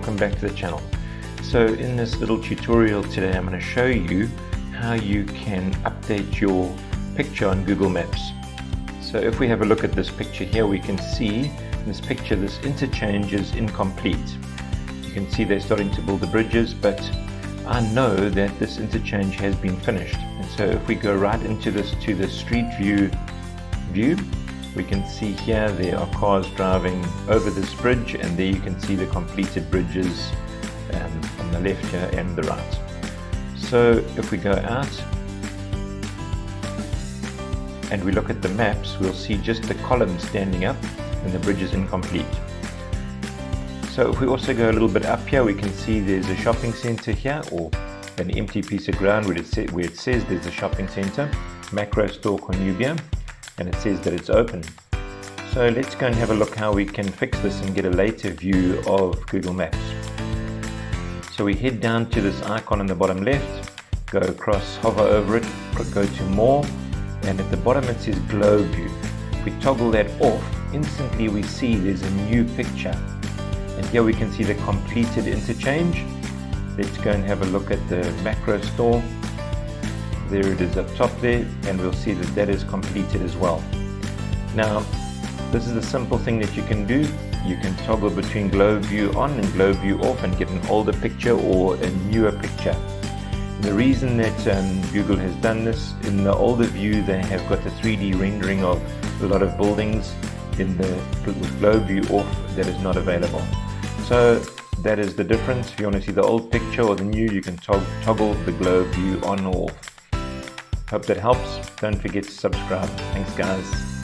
welcome back to the channel. So in this little tutorial today, I'm going to show you how you can update your picture on Google Maps. So if we have a look at this picture here, we can see in this picture this interchange is incomplete. You can see they're starting to build the bridges, but I know that this interchange has been finished. And so if we go right into this to the street view, we can see here there are cars driving over this bridge, and there you can see the completed bridges on the left here and the right. So if we go out and we look at the maps, we'll see just the columns standing up and the bridge is incomplete. So if we also go a little bit up here, we can see there's a shopping center here, or an empty piece of ground where it says there's a shopping center, Makro Store Conubia, and it says that it's open. So let's go and have a look how we can fix this and get a later view of Google Maps. So we head down to this icon on the bottom left, go across, hover over it, go to more, and at the bottom it says globe view. If we toggle that off, instantly we see there's a new picture, and here we can see the completed interchange. Let's go and have a look at the Makro Store. There it is up top there, and we'll see that that is completed as well. Now this is a simple thing that you can do. You can toggle between globe view on and globe view off and get an older picture or a newer picture. The reason that Google has done this, in the older view they have got the 3D rendering of a lot of buildings. In the globe view off, that is not available. So that is the difference. If you want to see the old picture or the new, you can toggle the globe view on or off. Hope that helps. Don't forget to subscribe. Thanks guys.